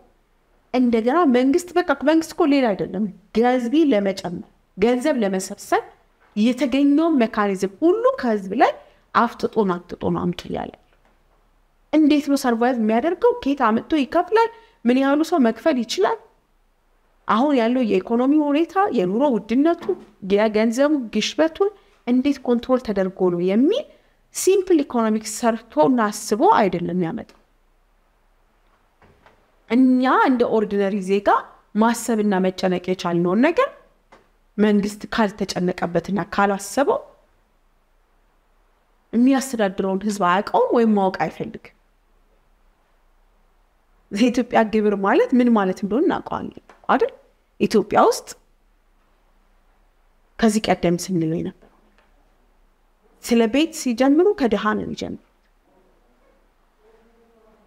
እንደገና መንግስት በቃ መንግስት እኮ ሌላ አይደለም ገንዘብ ለመጨመር ገንዘብ ለመሰብሰብ የተገኘው ሜካኒዝም ሁሉ ከህዝብ ላይ አፍጥጦ ማጥጦ ማምጥ ያለ እንዴት ነው ሰርቫይቭ የሚያደርገው ኬታ አመጥቶ ይከፍላል ምን ያህሉ ሰው መክፈል ይችላል አሁን ያለው የኢኮኖሚ ሁኔታ የኑሮ ውድነቱ የገንዘቡ ግሽበቱ እንዴት ኮንትሮል ተደርጎ ነው የሚል ሲምፕል ኢኮኖሚክስ ሰርቶና አስቦ አይደለም ያመጣው እኛ እንደ ኦርዲነሪ ዜጋ ማሰብና መጨነቅ የቻልነው ነገር መንግስት ካልተጨነቀበትና ካላሰበው የሚያስተዳድረውን ህዝብ አያውቀው ወይ ማወቅ አይፈልግ የኢትዮጵያ ግብር ማለት ምን ማለት እንደሆነ እናውቃለን አይደል ኢትዮጵያ ውስጥ ከዚህ ቀደም ስንል ነበር ስለ ቤት ሲጀምሩ ከድሃ ነው የሚጀምሩ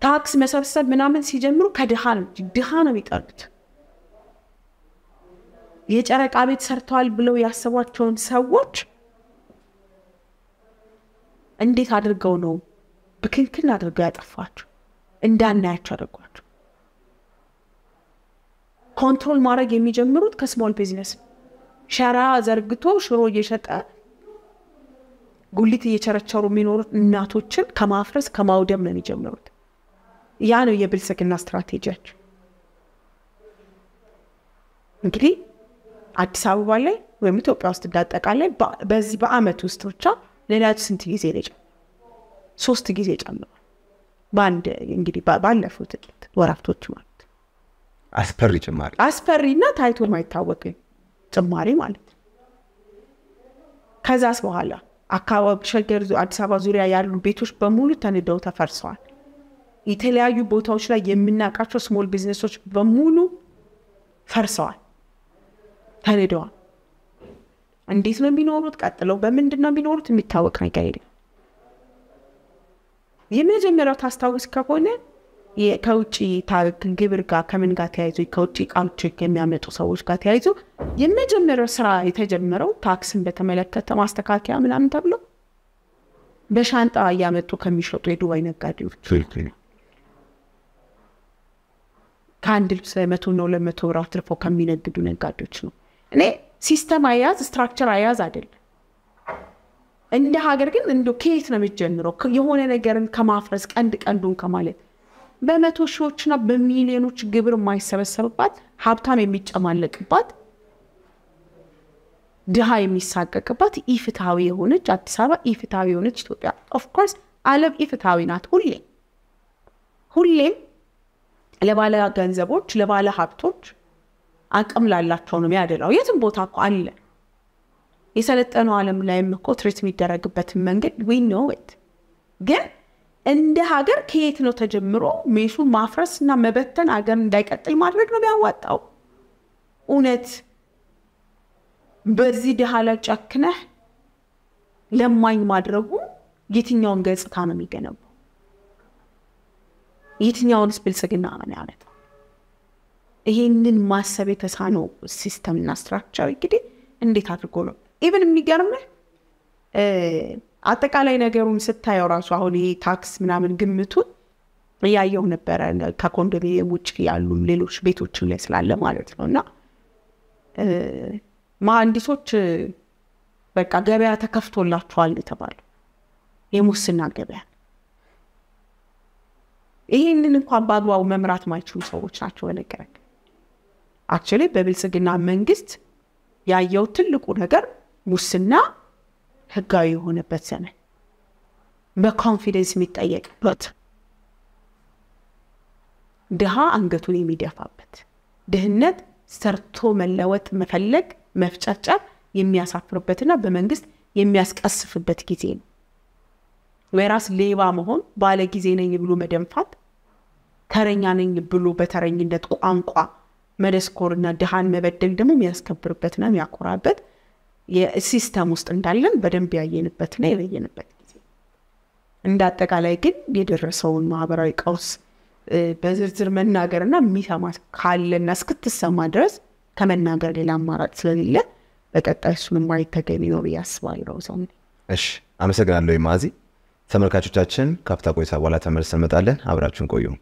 ታክስ መሰብሰብ ምናምን ሲጀምሩ ከድሃ ነው ድሃ ነው የሚጠሩት የጨረቃ ቤት ሰርተዋል ብለው ያሰቧቸውን ሰዎች እንዴት አድርገው ነው በክንክን አድርገው ያጠፋቸው እንዳናያቸው አድርጓቸው ኮንትሮል ማድረግ የሚጀምሩት ከስሞል ቢዝነስ ሸራ ዘርግቶ ሽሮ እየሸጠ ጉሊት እየቸረቸሩ የሚኖሩት እናቶችን ከማፍረስ ከማውደም ነው የሚጀምሩት ያ ነው የብልጽግና ስትራቴጂያቸው እንግዲህ አዲስ አበባ ላይ ወይም ኢትዮጵያ ውስጥ እንዳጠቃላይ በዚህ በአመት ውስጥ ብቻ ለላቱ ስንት ጊዜ ለጨ ሶስት ጊዜ ጨምሮ ባንድ እንግዲህ ባለፉት ወራቶች ማለት አስፈሪ ጭማሪ አስፈሪና ታይቶ ማይታወቅ ጭማሪ ማለት ከዛስ በኋላ አካባቢ ሸገር አዲስ አበባ ዙሪያ ያሉ ቤቶች በሙሉ ተንደው ተፈርሰዋል የተለያዩ ቦታዎች ላይ የምናቃቸው ስሞል ቢዝነሶች በሙሉ ፈርሰዋል ተንደው እንዴት ነው የሚኖሩት ቀጥለው በእንድና የሚኖሩት የሚታወቅ ነገር የለም የመጀመሪያው ታስታውስ ከሆነ يكوتشي تارك نجبر كا كمن كا تيجو يكوتشي كام تركي ميامي تسويش كا تيجو يمجم نرسرا يتجمع رو تاكسن بتملك تماس تكا كامل عم تبلو بشان تأيام تو كميشلو تيجو وينك كاريو كان دل سمتو نول متو راتر فو كمينة بدون كاريو شنو نه سيستم عياز استراكشر عياز عدل عند هاجر كن عندو كيس نمجن رو يهون نجارن كمافرسك عندك عندون كماله بمتو شو تشنا بميليون وتجبر ما يسبب سببات حابتها ميتش أمان لكبات ده هاي ميساق كبات إيفتاوي هون جات سبب إيفتاوي هون تشتوي of course على إيفتاوي نات هولين هولين لبالة جنزبوت لبالة حابتوت عك أملا لا تونو ميادر أو يتم بوتاكو على يسألت أنا على ملايم كترة ميدرج بات منجد we know it جن عند هاجر كيت إنه تجمره ميشو مافرس نم بتن عجم دايك تيمارك نبيه واتاو ونت بزيد حاله جكنه لما يمدرجو يتني عن جزء ثاني ميجنب يتني عن سبيلس جناه أنا يعني هي إن ماسة بتسانو سيستم ناستراكشر كده عندي كاتر كله even ميجرمه أعتقد علينا جرّم ستة يورانس وعليه تاكس من عمل قمته ريايون نبرة ككوندري وتشكي علوم ليلوش بيتو تشلس العلم على تلونا ما عندي صوت بك عجبة تكفت ولا طوالي تبال يموسنا عجبة إيه إننا نقام بعض وممرات ما يشوفه وتشاتو ولا كرك actually ببلس جنا منجست يا يوتلك ونهجر موسنا هجاي هنا بتسمع بconfidence متأيق بس ده ها أنقذوني ميديا فابت دهند سرتو من لوت مفلج مفتشة يمياس عفربتنا بمنجز يمياس أسف ببت جزين وراس ليه وامهم بالا جزينين يبلو مدام فات ترينيانين يبلو بترينين دتقو أنقع مرسكورنا دهان مبدل دمو مياس كبربتنا ميعقربت يا السيستم مستندلن بدن بيعين بتنه يعين بتكذي. عند التكاليك يدرسون مع برايك أوس بزرزر من ناقرنا مثا ما خال الناس كتسا ما درس كمان ناقر للام مرات سلالة بتتعش من ماي تكاني وبياس واي روزون. إيش؟ أنا سأقول له مازي. ثمر كاتشتشن كفتا كويسة ولا ثمر سمتالن أبراتشون كويوم.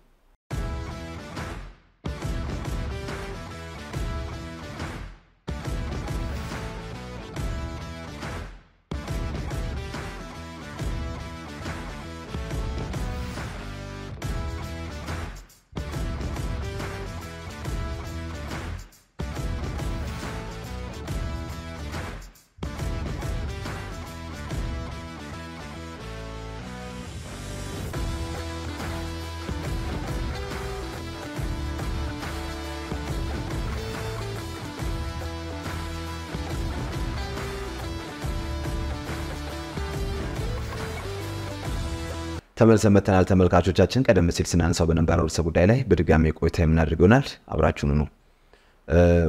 ثمر سمتنا ثمر كارشو جاتشن كده مسيل سنان صوب نمبر ورسبو دايله برجامي كويته من الرجونال أبراتشونو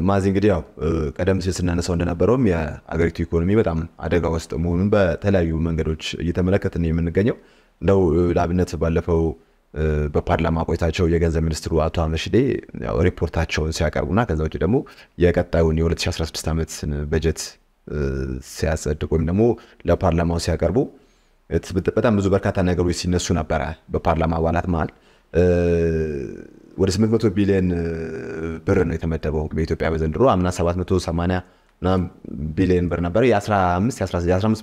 ما زينجرياب كده مسيل سنان صوب نمبرهم يا أغريت إقتصادي بدم على قوست مهم بتلاقيه من قروش يتملكتني من الجنوب لو لعبنا تبالله فهو ببرلمان كويته شو يجان زميلسترو عطان مشدي أو ريبورتات شو سياقونا كذا وجدمو يكتاوني ولا تشخص بستعمل بجت سياسة تقول نمو لبرلمان سياقربو በጣም ብዙ በርካታ ነገሮች ሲነሱ ነበር በፓርላማ አባላት ማል ወደ ስምንት መቶ ቢሊዮን ብር ነው የተመደበው በኢትዮጵያ በዘንድሮ አምና ሰባት መቶ ሰማንያ ምናምን ቢሊዮን ብር ነበር የአስራ አምስት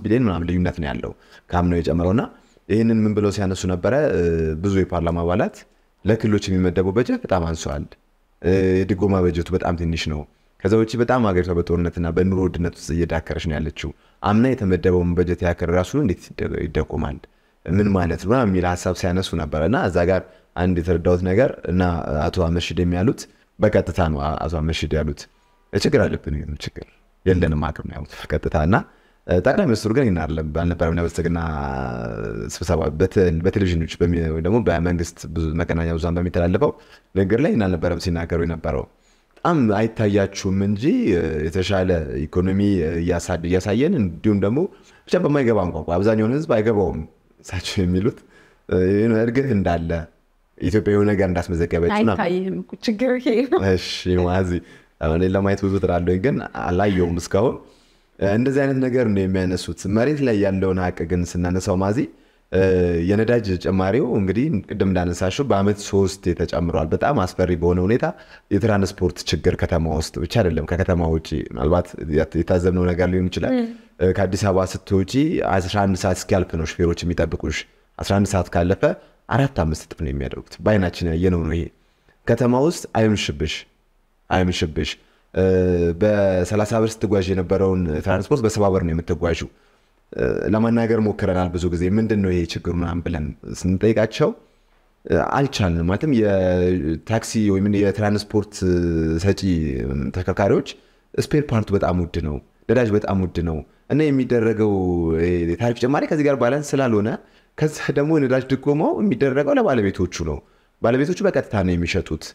ቢሊዮን ምናምን ልዩነት ነው ያለው ካምነው የጨመረውና ይሄንን ምን ብለው ሲያነሱ ነበር ብዙ የፓርላማ አባላት ለክልሎች የሚመደበው በጀት በጣም አንሷል የድጎማ በጀቱ በጣም ትንሽ ነው ከዛ ወጪ በጣም አገሪቷ በጦርነትና በኑሮ ውድነት ውስጥ እየዳከረች ነው ያለችው አምና የተመደበው በጀት ያከረ ራሱ እንዴት ይደቆማል ምን ማለት ነው አሚል ሐሳብ ሲያነሱ ነበርና እዛ ጋር አንድ የተረዳውት ነገር እና አቶ አመሽድ የሚያሉት በቀጥታ ነው አቶ አመሽድ ያሉት እችግር አለብን ይሄን ችግር የለንም አቅም ነው ያሉት በቀጥታና ጠቅላይ ሚኒስትሩ ግን እናርለም ባልነበረው ነው በስተግና ስብሰባ በቴሌቪዥኖች ወይ ደግሞ በመንግስት መገናኛ ብዙሃን በሚተላለፈው ነገር ላይ እናልነበረም ሲናገሩ የነበረው አም አይታያችሁም እንጂ የተሻለ ኢኮኖሚ ያሳድ ያሳየን እንዲሁም ደግሞ ብቻ በማይገባም ቋንቋ አብዛኛው ህዝብ አይገባውም ሳቸው የሚሉት ይሄን እርግጥ እንዳለ إثيوبيون عن رسم زكابة. نعم. نعم. كتير كي. إيش يمازي؟ أنا إلا ما يتوزع ترى عن الله يوم مسكوا. عند زينة نجارني من السويد. مريت لا يندون هاك عن سنة سامازي. يندرج أماريو عندي قدام دان ساشو بعمد سوستي تج أمرال بتأ ماسفري بونوني تا يتران سبورت تشجر كتامه است. وشارلهم كتامه وجي. البعض يتازمنون نجارليهم كلا. كاديس هواسط وجي. عشرين ساعة سكالبنوش في وجه ميتابكوش. عشرين ساعة كالبة. عرفت عم استتبني ميروكت بيناتنا ينونهي كتماوس أيام شبش أيام شبش ااا بسلاس عبر استقواجينا برون ترانسبورت بس عبرني متقواجو لما ناجر مكرر على بزوج زي من دنو هي شكرنا عم بلن سنتيج عشوا على الشان ما تم يا تاكسي ويمني ترانسبورت سجي تذكر كاروج سبير بارت بيت عمود دنو دراج بيت عمود دنو أنا يمي درجو تعرف جماري كذي قال بالانس سلالونا كذا دموع ندرج دكومو ميدرج ولا بالبيتوت شلون بالبيتوت شو بكت ثاني ميشتوت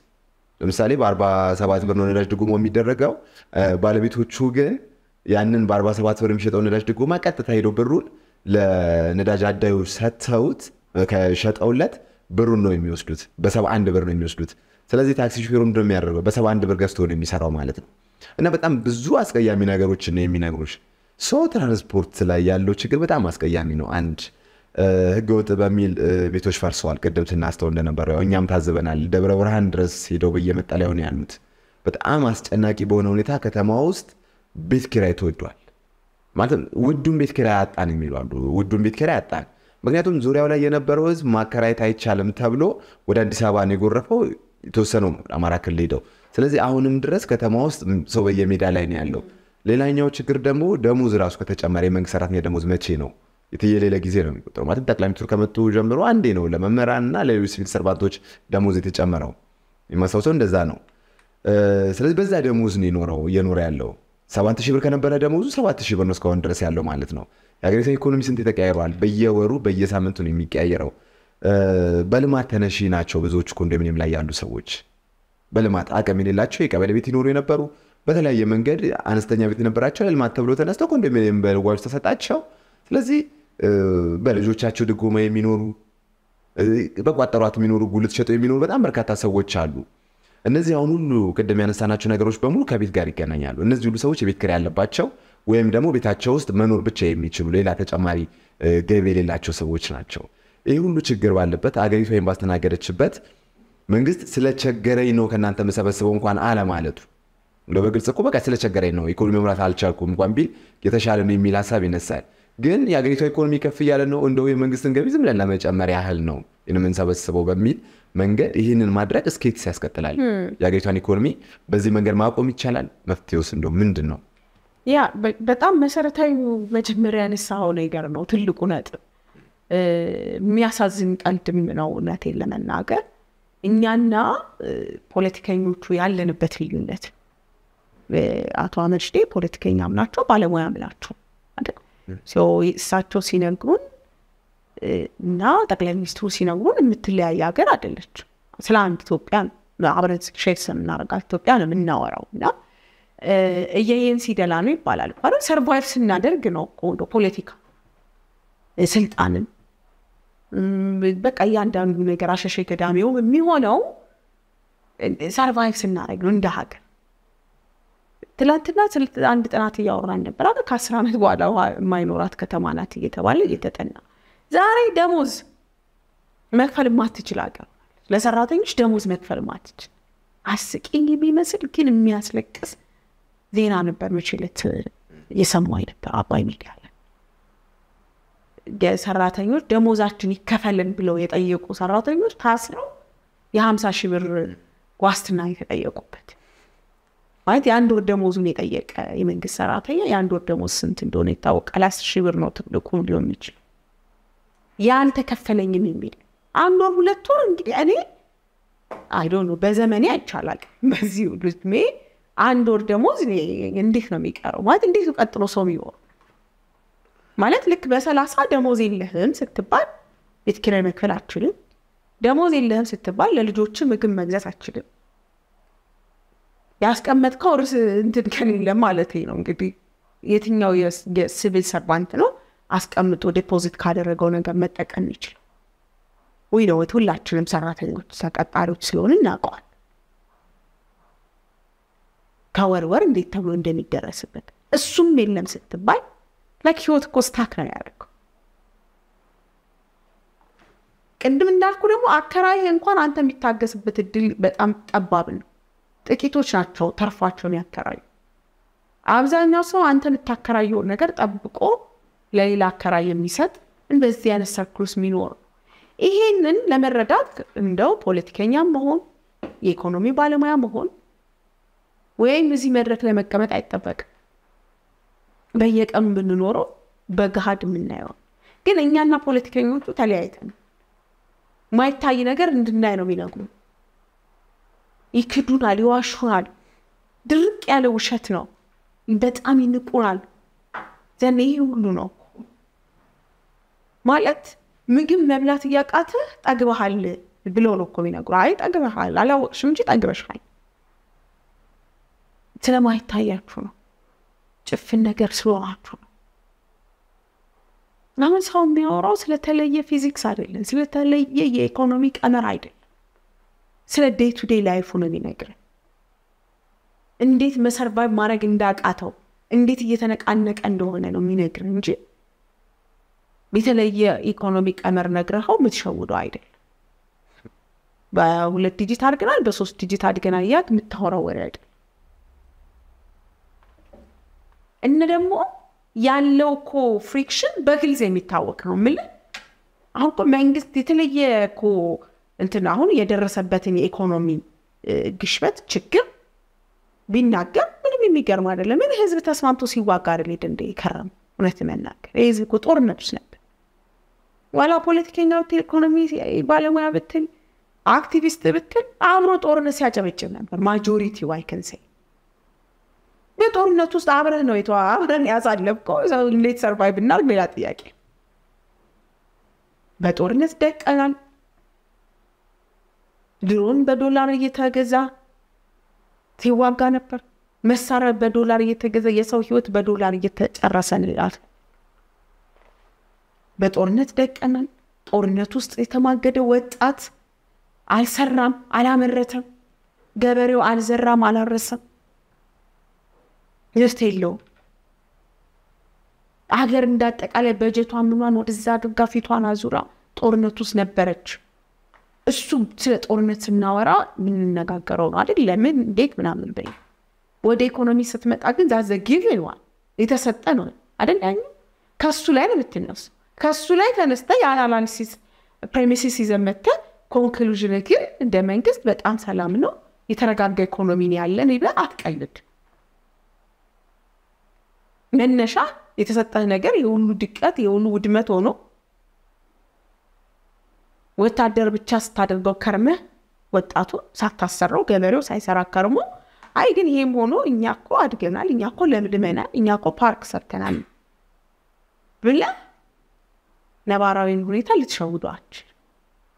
مثالي باربا سبعة برنو ندرج دكومو ميدرجوا بالبيتوت شو جن يعني إن باربا سبعة برنو ميشتوت ندرج دكوما كت تهيرو برول لندرج عدة وشت ثوت كشت أولت برونو يميوسكلت بس هو عند برونو يميوسكلت سلازي تاكسي شوفيرون دميرجوا بس هو عند برجستوري ميسروا مالتن أنا بتأمل بزواج كيا ميناجروش نيم ميناجروش صوت ترانسبورت لا يالو شكل بتأمل كيا مينو عند هجوت بميل بيتوش فرسوال قدمت الناس تون لنا برا ونعم تزبنا اللي دبر ورهن درس يدوبيه متعلون يعنت، بس أماست أنك يبونه نتاك تماوست بيتكرات ودوال، معناته ودون بيتكرات أنا ميلوان ودون بيتكرات تان، معناته زوري ولا ينبروز ما كرات هاي تعلم تبلو ودان دسابان يقرفوا توسنوم أمارك اللي دو، سلزي أهونم درس كتماوست سويه ميدالين يعنلو، ليلين يوش كردمو دمو زراس كتج أماري منكسرتني دموز متشينو. يتيجي لك زيرو ميكوترو ما تبدأ لما تركب التوجم برو عندنا ولا ما مرنا لا يوسف سرباتوش دموزي تجمعهم المساوسون دزانو سلاس بس ده دموزني نورو ينوريالو سواء تشيبر كنا برا دموزو سواء تشيبر نسكو اندرسيالو مالتنا يعني إذا يكونوا مثل تتكايروا بيجي ورو بيجي سامنتوني ميكايروا بل ما تناشي ناتشو بزوج كوندي مني ملايين عندو سويتش بل ما تأكل مني لاتشو يكابل بيتي نورو ينبرو بدل أي من غير أنا استنيا بيتي نبراتشو لما تبلو تناستو كوندي مني مبل وارستا ساتشو سلازي بلجو تشاتشو دكوما يمينورو بقى ترات مينورو قلت شتو يمينورو بدأ أمر كاتا سويت شالو الناس يعنونلو كدم يعني سناتشو نجروش بمرو كبيت جاري كنا يالو الناس يقولوا سويت بيت كري على باتشو وهم دمو بيتاتشوست منور بتشي ميتشلو ليه لا تجمعي جيبي ليه لا تشو سويت ناتشو يقولوا تشجروا على بات أجري فين بس تناجرت شبات من جست سلا تشجري إنه كنا أنت مسابسون كان عالم عالتو لو بقولت سكوبا كسلا تشجري إنه يكون ممرات على شالكم كان بيل يتشالني ميلاسا بينسال جن يا غريتو يكون ميكفي على إنه عندوي منجزن جبيزم لأن لما يجمع رياهل نوم إنه من سبب السبب بميل منجر هين المدرج سكيت ساس كتلال يا غريتو هني كورمي بس منجر ما أقوم يتشلل مفتيوس إنه من دنو يا بتأم مسرت هاي مجمرين الساعون يجرنو تلقونات مياسازين أنت من أونات إلا من ناقة إني أنا politician وتريال لنبتريونات أتوانا شدي politician عم ناتو بالو عم ناتو so ساتو سينغون نا تقليل مستو سينغون مثلها يا قرادلت سلام توبيان عبر شخص من نارقال توبيان من نارو نا يين سيدلاني بالال فارو سربايف سنادر جنو كودو بوليتيكا سلطان بك أيان دان نقراش شيء كدامي وميهونو سربايف سنادر جنو ندهاك تلاتنا تلت عن بتناتي يا وراني برادو كاسران هدوالا وها ماينورات كتماناتي يتوالي يتتنا زاري دموز مكفل ماتج لاقا لسراتينش دموز مكفل ماتج عسك إني بيمسل كل مياس لكس ذين عن برمشي لت يسموين بأباي ميديالا جاي سراتينش دموزاتني كفلن بلويت أيوكو سراتينش تاسرو يهامسا شبر واستناي أيوكو بت وأنت عندك دموز منك أيك يمكن السرعة هي عندك دموز سنتين دوني تاوك على الشيبر نوتك لكون اليوم يجي يعني تكفلني من بيل عندك ولا تون يعني I don't know بزمني أشلال بزيو لسمي عندك دموز يعني عندكنا ميكارو ما عندك أترسميو مالت لك بس على صعد دموز اللي هم ستبال يتكلم كل عشرين دموز اللي هم ستبال للجوتش ممكن مجلس عشرين ياسكمة كورس أنت تكلم لما لتينهم كذي يتنيو يس سيفيل سربانتنو أسكمة تو ديبوزيت كارير رجولن كمة تكنيش ويلو تولى تشلم سرعة الساق أبعرض سلون الناقون كوار ورن دي تبلون دمي الدرس بك السم اللم ستباي لك يوت كوستاكنا يارك عندما نقول لهم أكراي هنقول أنت متعجز بتدل بأبابن تكيتوش ناتشو ترفعتشو ناتكراي أبزار ناسو أنت متكرايو نقدر أبقو ليلا كراي مسد البزيان السركلوس مينور إيهنن لما ردات نداو بوليتيكيا مهون إيكونومي بالمايا مهون وين نزي مرة لما كمت عتبق بيجك أم بنورو بجهاد مننا كنا إننا بوليتيكيا تطلعتنا ما يتعي نجر ندنا نومينكم يكدون على واشوال درك على وشتنا بيت أمين قرال ذنيه ولنا مالت ممكن مبلغ ياك أته أجبه على البلونكم من قرائد أجبه على على شو نجيت أجبه شيء تلا ما يتعي يكفونه شوف النجر سواء نحن نساهم بيورو سلا تلاية فيزيك ساريلن سلا تلاية يأكونوميك أنا رايدن سلا داي تو داي لايفونا دي ناقرن انديت مسار بايب مارا جنداك آتو انديت يتنك أنك أندوغنا نمي ناقرن جي بيتلاية يأكونوميك أمر ناقرن هاو متشاود رايدن باولا تيجي تاركنا البسوس تيجي تاركنا ياك متهورا ورايدن إن دمو يالو كو فريكشن بغل زي متاوك نعمل هون كو منجز تتلي كو انتنا هون يدرس باتني ايكونومي قشبت تشكر بيناقر من ميمي قرم هذا لمن هزب تسمانتو سيوا قار اللي دندي كرم ونتمناك هزب كو طور نبسنب ولا بوليتيكين او تي ايكونومي بالمويا بتل اكتيفيست بتل عمرو طور نسياجة بيتجم نمبر ماجوريتي واي كان سي ጦርነት ውስጥ አብረን ነው የተዋብረን ያሳለፍከው ሰው እንዴት ሰርቫይቭ እናድርግ ሌላ ጥያቄ በጦርነት ደቀናል ድሮን በዶላር እየተገዛ ሲዋጋ ነበር መሳሪያ በዶላር እየተገዛ የሰው ህይወት በዶላር እየተጨረሰን ይላል በጦርነት ደቀናል ጦርነት ውስጥ የተማገደ ወጣት አልሰራም አላመረተም ገበሬው አልዘራም አላረሰም ይስተይሎ አገር እንዳጠቃለ በጀቷን ምንዋን ወደዛ ድጋ ፍቷን አዙራ ጦርነቱስ ነበረች እሱ ስለ ጦርነት እናወራ ምን እናጋገረው አይደል ለምን ዴክ ምናምን በይ ወደ ኢኮኖሚ ስትመጣ ግን ዛዘጊው ይሏል የተሰጠ ነው አይደል አይ ከሱ ላይ ነው የምትነሱ ከሱ ላይ ተነስተ ያናላንሲስ ፕሪሚሲስ ይዘመተ ኮንክሉዥን ግን እንደ መንግስት በጣም ሰላም ነው የተረጋጋ ኢኮኖሚ ነው ያለን ይብላ አትቀልድ መነሻ የተሰጠህ ነገር የሁሉ ድቀት የሁሉ ውድመት ሆኖ ወታደር ብቻ ስታደርገው ከርመ ወጣቱ ሳታሰረው ገበሬው ሳይሰራ ከርሞ አይ ግን ይሄም ሆኖ እኛኮ አድገናል እኛኮ ለምድመናል እኛኮ ፓርክ ሰርተናል ብለ ነባራዊን ሁኔታ ልትሸውዷችሁ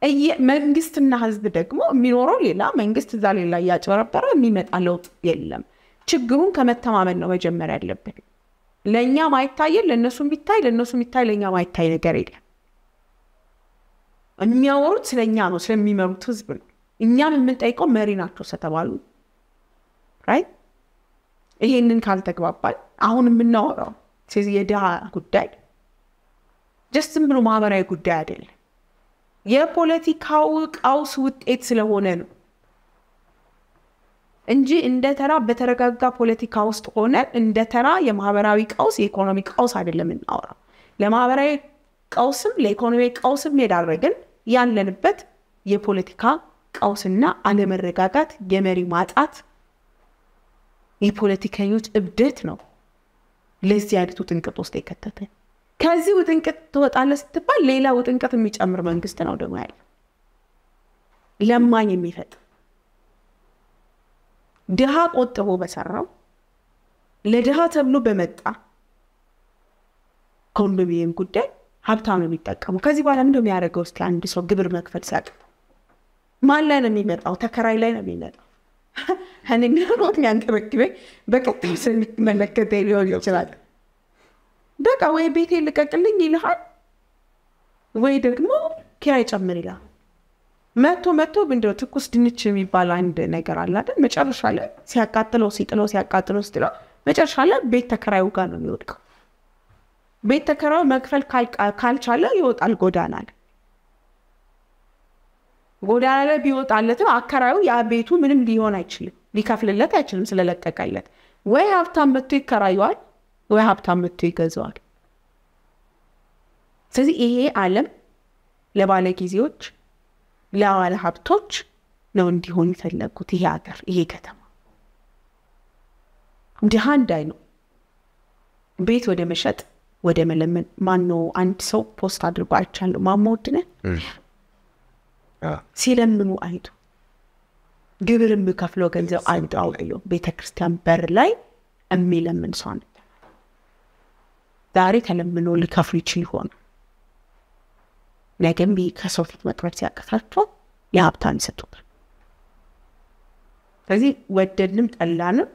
እየ መንግስትና ህዝብ ደግሞ የሚኖረው ሌላ መንግስት እዛ ሌላ ያጨረበረ የሚመጣ ለውጥ የለም ችግሩን ከመተማመን ነው መጀመር ያለበት ለኛ ማይታይ ለነሱ ቢታይ ለነሱ ቢታይ ለኛ ማይታይ ነገር የለም የሚያወሩት ስለኛ ነው ስለሚመሩት ህዝብ እኛም የምንጠይቀው መሪ ናቸው ሰተባሉ ራይት ይሄንን ካልተግባባል አሁን የምናወራው ስለዚህ የድሃ ጉዳይ just ምንም ማህበራዊ ጉዳይ አይደለም የፖለቲካው ቀውስ ውጤት ስለሆነ ነው እንጂ እንደተራ በተረጋጋ ፖለቲካ ውስጥ ሆነ እንደተራ የማህበራዊ ቀውስ የኢኮኖሚ ቀውስ አይደለም እናወራ ለማህበራዊ ቀውስም ለኢኮኖሚ ቀውስም የዳረገን ያለንበት የፖለቲካ ቀውስና አለመረጋጋት የመሪ ማጣት የፖለቲካዎች እብደት ነው ለዚህ ያድቱ ጥንቅጥ ውስጥ የከተተ ከዚህ ጥንቅጥ ተወጣለስ ተባል ሌላ ጥንቅጥ የሚጨምር መንግስት ነው ደግሞ ያለ ለማኝ የሚፈጥ ድሃ ቆጥቦ በሰራው ለድሃ ተብሎ በመጣ ኮንዶሚኒየም ጉዳይ ሀብታም ነው የሚጠቀሙ ከዚህ በኋላ ምንድነው የሚያደርገው እስቲ አንድ ሰው ግብር መክፈል ሳቅ ማን ላይ ነው የሚመጣው ተከራይ ላይ ነው የሚመጣው አንዴ ነው የሚያንተበክበ በቀጥታ ስለሚመለከተ ሊሆን ይችላል በቃ ወይ ቤቴ ልቀቅልኝ ይልሃል ወይ ደግሞ ኪራይ ጨምር ይላል ما تو ما تو بندو تكوس دينيتش ميبال عند نجار على ده ما تشرش على سياقاتلو سيتلو سياقاتلو سيتلو ما تشرش على بيت تكرايو كانوا يودك بيت تكرايو ما كفل كال كال شالا يود على غودانا غودانا اللي بيود على تبع كرايو يا بيتو منهم ليهون أشيل ليكافل لا تأشيل مثل لا تكايلة ويهاب تام بتوي كرايوان ويهاب تام بتوي كزوان سذي إيه عالم لبالك يزيوت لا على هابتوش نوندي هون فلنا كتير أكثر إيه كتام امتحان داينو بيت وده مشت وده ملمن ما نو أنت سو بوست على البارتشان ما موتنا سيلم منو أيدو قبل المكافلو كنزو أيدو أو أيو بيت كريستيان برلاي أمي لمن صان داري كلام منو اللي كافريتشي هون لكن بكسوفيت ما ترتيا كثرته يا أبتاني ستوبر. فزي وددنم تقلنا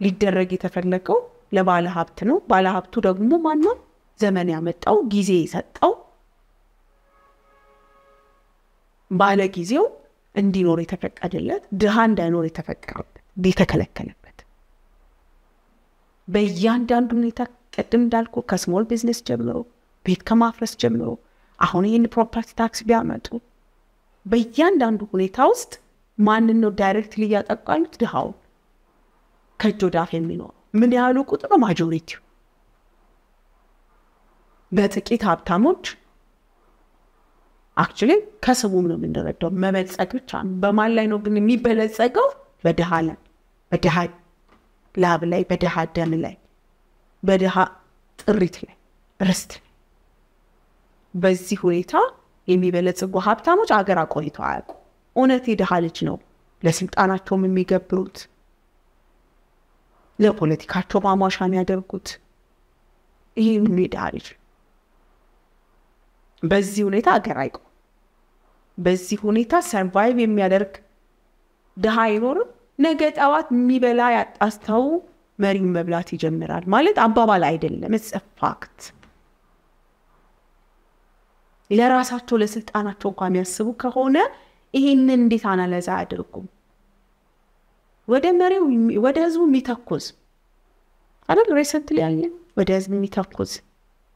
للدرجة تفرلكوا لبعلها أبتنو بعلها أبتورج مو منو زمان عملت أو جزيزة أو بعلها جزيو عندي نوري تفك أجلت دهان ده نوري تفك عبد دي تكلك كلبت بيجان ده عندهم نيتك قدم دالكو كسمول بيزنس جبلو بيت كم أفرس جملو، أهوني إن property tax بيعمل تو، بيجان داندو هني تاوست، ما ننو directly يا تقال تدهاو، كجدو داخل منو، من دهالو كتر ما جوريتيو، بيتك إتحاب تاموت، actually كسبو منو من دهالو، ما بيتساقو تام، بمال لينو بنمي بيتساقو، بدهالن، بدهاد، لا بلاي بدهاد داملاي، بدها ريتلي، رست. بس هونيتا يمي بلت الجواب تامو جاكرا كونيتا عاد، ونتي ده حالك نو، لازم أنا تومي ميجا بروت، لو بولتي كاتو ما ماشان يدرب كت، يمي ده حالك، بس هونيتا جاكرا يكو، بس هونيتا سرفايف يمي يدرك، ده هاينور نجت أوقات مي بلايات أستو مريم مبلاتي جمرار، مالد أبا بالايدل، مس فاكت. إلى رأساتو لست أنا توقع يسبوك هنا إهنن دي أنا لزعدكم وده مري وده زوم متقوز أنا recently يعني وده زوم متقوز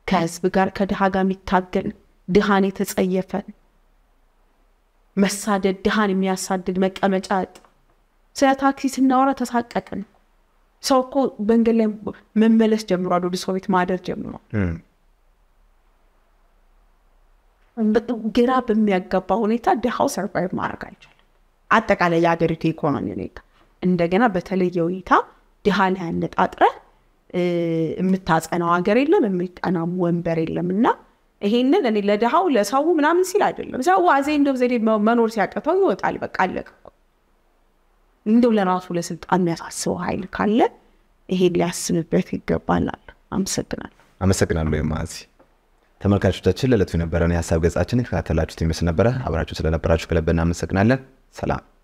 كاز بقار كده حاجة متقل دهاني تسقيفن مسادد دهاني مياسادد مك أمجاد سياتاكسيس النورة تسحقكن سوقو بنجلم من ملش جمرادو دسويت مادر جمرة جراب ميجابا هونيتا ده حوس ربع معركة الجل. عتك على يادر تيكون هنيك. إن ده جنا بتلي يويتا ده حال هند أدرى متاز أنا عجريلا من مت أنا موين بريلا منا. هيننا لأن اللي ده حاول يساوي من عمل سيلاجل. بس هو عايزين ده زي ما ما نور سياق تطوي وتعلي بق علق. إن ده ولا راس ولا سد أنا أسوي هاي الكلة. هي اللي أسمع بثي جبانا. أمسكنا. أمسكنا بيمازي. تمام كان شو تشيل اللي تفينا براني حساب جزء أشني خاتلات شو تيمسنا برا عبارة شو سلنا برا شو كلا بنام سكنا له سلام.